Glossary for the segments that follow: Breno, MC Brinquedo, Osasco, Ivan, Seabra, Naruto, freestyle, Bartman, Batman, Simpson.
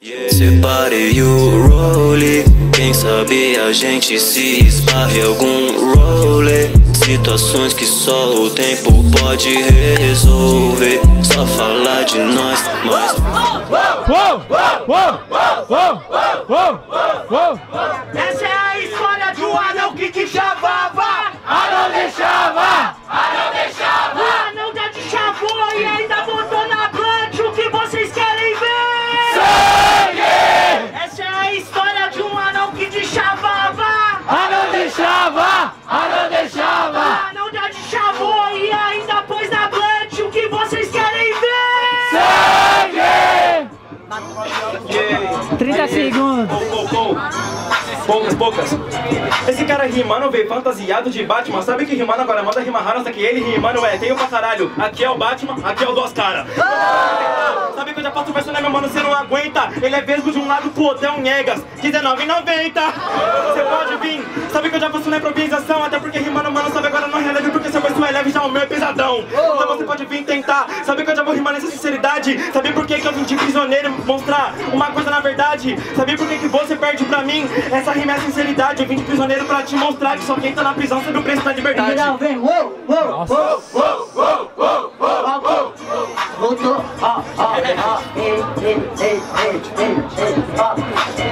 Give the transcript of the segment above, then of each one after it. Yeah. Separei o role, quem sabe a gente se esbarre algum role. Situações que só o tempo pode resolver. Só falar de nós, mas... Essa é a história de um anão que te chavava. Anão de chava, anão de chava. O anão já te chavou e ainda botou na planta o que vocês querem ver. Sangue! Essa é a história de um anão que te chavava. Anão de chava, anão de chava. O anão já te chavou e ainda pôs na planta o que vocês querem ver. Sangue! 30 segundos. Poucas, poucas. Esse cara rimando veio fantasiado de Batman. Sabe que rimando agora manda rimar rara, só que ele rimando é feio pra caralho. Aqui é o Batman, aqui é o Duas Caras. Oh! Sabe que eu já faço verso, né, meu mano? Você não aguenta. Ele é vesgo de um lado pro outro, é um negas. R$19,90. Você pode vir. Sabe que eu já faço na improvisação. Até porque rimando, mano, sabe agora não é leve. Porque seu verso é leve, já o meu é pesadão. Então você pode vir tentar. Sabe que eu já vou rimar nessa sinceridade. Sabe por que eu vim de prisioneiro mostrar uma coisa na verdade? Sabe por que você perde pra mim? Essa rima é sinceridade, eu vim de prisioneiro pra te mostrar que só quem tá na prisão sabe o preço da liberdade. Não, vem, voltou.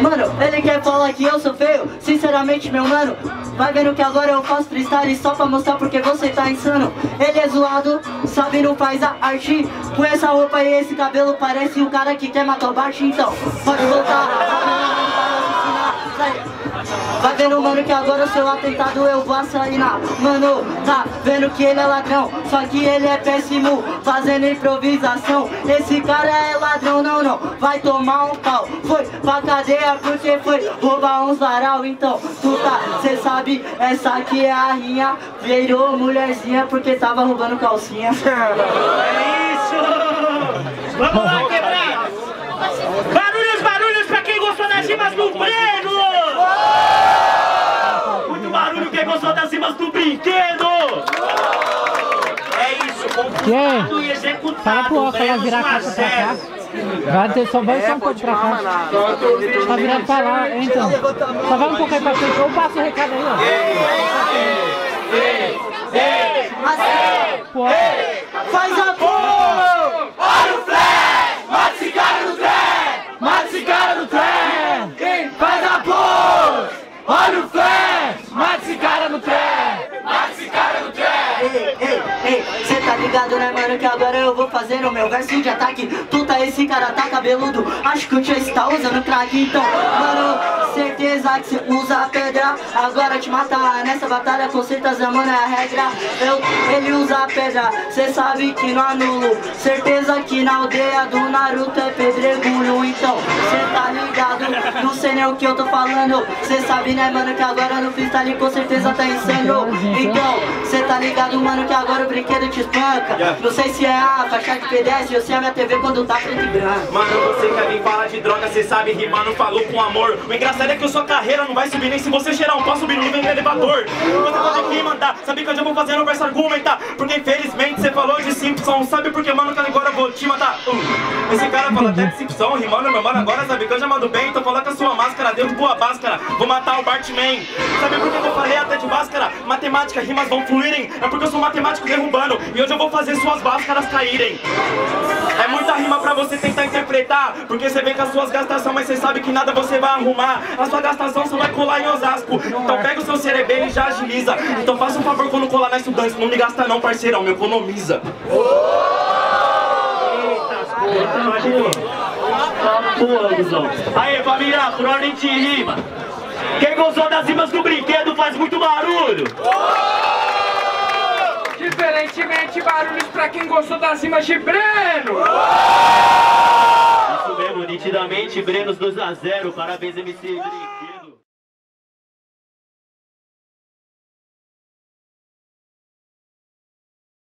Mano, ele quer falar que eu sou feio. Sinceramente, meu mano, vai vendo que agora eu faço freestyle só pra mostrar porque você tá insano. Ele é zoado, sabe, não faz a arte. Com essa roupa e esse cabelo parece um cara que quer matar o Bart. Então, pode voltar. Vai vendo, mano, que agora o seu atentado eu vou assassinar. Mano, tá vendo que ele é ladrão, só que ele é péssimo fazendo improvisação. Esse cara é ladrão, não, vai tomar um pau. Foi pra cadeia porque foi roubar uns varal. Então, tu tá, cê sabe, essa aqui é a rinha. Virou mulherzinha porque tava roubando calcinha. É isso! Vamos lá, quebrar! Barulhos, barulhos pra quem gostou das rimas do Breno! Gostou das rimas do Brinquedo? É isso, computado e executado. Vai virar a caixa pra cá. Vai ter, só vai um pouco pra cá. Tá virando pra lá, então. Só vai um pouco aí pra frente. Eu passo o recado aí, ó. Faz a boa! Olha o flash! Mata esse cara no trem! Mata esse cara no trem! Faz a boa! Olha o flash! Cê tá ligado, né, mano, que agora eu vou fazer o meu verso de ataque. Tu tá, esse cara tá cabeludo, acho que o Chase tá usando crack. Então, mano, certeza que cê usa pedra, agora te matar. Nessa batalha com certeza, mano, é a regra. Ele usa pedra, cê sabe que não anulo. Certeza que na aldeia do Naruto é pedregulho. Então, cê tá ligado, não sei nem o que eu tô falando. Cê sabe, né, mano, que agora no freestyle com certeza tá insano. Então, cê tá ligado, mano, que agora o Brinquedo te espanca. Yeah. Não sei se é a faixa de pedestre ou se é a minha TV quando tá preto e branco. Mano, você quer vir falar de droga, cê sabe rimar, não falou com amor. O engraçado é que a sua carreira não vai subir nem se você cheirar um pó, subir no nível do elevador. Você pode vir mandar, sabe que eu já vou fazer um verso argumentar. Porque infelizmente você falou de Simpson, sabe por que, mano, que agora eu vou te matar. Esse cara fala até de Simpson, rimando, meu mano, agora sabe que eu já mando bem. Então coloca a sua máscara dentro de boa báscara, vou matar o Bartman. Sabe por que eu falei até de máscara? Matemática, rimas vão fluírem, é porque eu sou matemático derrubando, e hoje eu vou fazer suas báscaras caírem. É muita rima pra você tentar interpretar, porque você vem com as suas gastações, mas você sabe que nada você vai arrumar. A sua gastação só vai colar em Osasco, então pega o seu cerebelo e já agiliza. Então faça um favor quando colar na estudante, não me gasta não, parceirão, me economiza. Aê, família, por ordem de rima. Quem gostou das rimas do Brinquedo faz muito barulho. Diferentemente, barulhos pra quem gostou das rimas de Breno! Isso mesmo, nitidamente, Brenos 2 a 0, parabéns MC Brinquedo.